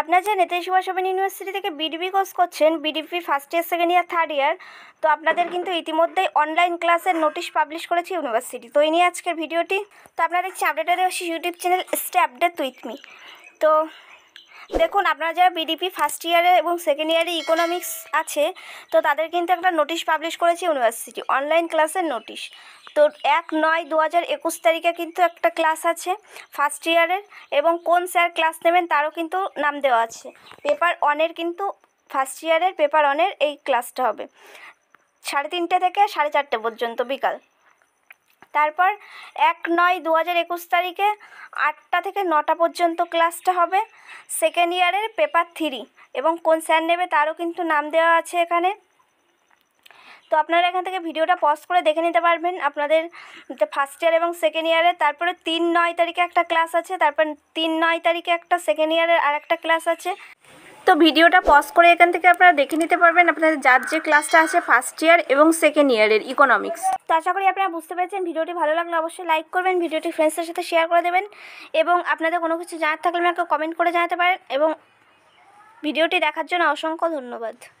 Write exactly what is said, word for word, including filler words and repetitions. আপনারা যে Netaji Subhas open university থেকে বিডিপি কোর্স করছেন, BDP first year, second year, third year, তো আপনাদের কিন্তু ইতিমধ্যেই অনলাইন ক্লাসের নোটিশ পাবলিশ করেছে ইউনিভার্সিটি। তো এই নিয়ে আজকের ভিডিওটি। তো আপনারা দেখছি আপডেট আসি YouTube channel stay update with me. তো দেখুন, আপনারা যারা বিডিপি ফার্স্ট ইয়ারে এবং সেকেন্ড ইয়ারে ইকোনমিক্স আছে, তো তাদের কিন্তু একটা নোটিশ পাবলিশ করেছে ইউনিভার্সিটি, অনলাইন ক্লাসের নোটিশ। তো এক নয় দু হাজার একুশ তারিখে কিন্তু একটা ক্লাস আছে ফার্স্ট ইয়ারের, এবং কোন স্যার ক্লাস নেবেন তারও কিন্তু নাম দেওয়া আছে। পেপার ওয়ানের কিন্তু ফার্স্ট ইয়ারের পেপার ওয়ানের এই ক্লাসটা হবে সাড়ে তিনটে থেকে সাড়ে চারটে পর্যন্ত বিকাল। তারপর এক নয় দু হাজার একুশ তারিখে আটটা থেকে নটা পর্যন্ত ক্লাসটা হবে সেকেন্ড ইয়ারের পেপার থ্রি, এবং কোন স্যার নেবে তারও কিন্তু নাম দেওয়া আছে এখানে। তো আপনারা এখান থেকে ভিডিওটা পজ করে দেখে নিতে পারবেন আপনাদের ফার্স্ট ইয়ার এবং সেকেন্ড ইয়ারে। তারপরে তিন নয় তারিখে একটা ক্লাস আছে, তারপর তিন নয় তারিখে একটা সেকেন্ড ইয়ারের আর একটা ক্লাস আছে। তো ভিডিওটা পজ করে এখান থেকে আপনারা দেখে নিতে পারবেন আপনাদের যার যে ক্লাসটা আছে ফার্স্ট ইয়ার এবং সেকেন্ড ইয়ারের ইকোনমিক্স। তো আশা করি আপনারা বুঝতে পেরেছেন। ভিডিওটি ভালো লাগলে অবশ্যই লাইক করবেন, ভিডিওটি ফ্রেন্ডসদের সাথে শেয়ার করে দেবেন, এবং আপনাদের কোনো কিছু জানার থাকলে আমাকে কমেন্ট করে জানাতে পারেন। এবং ভিডিওটি দেখার জন্য অসংখ্য ধন্যবাদ।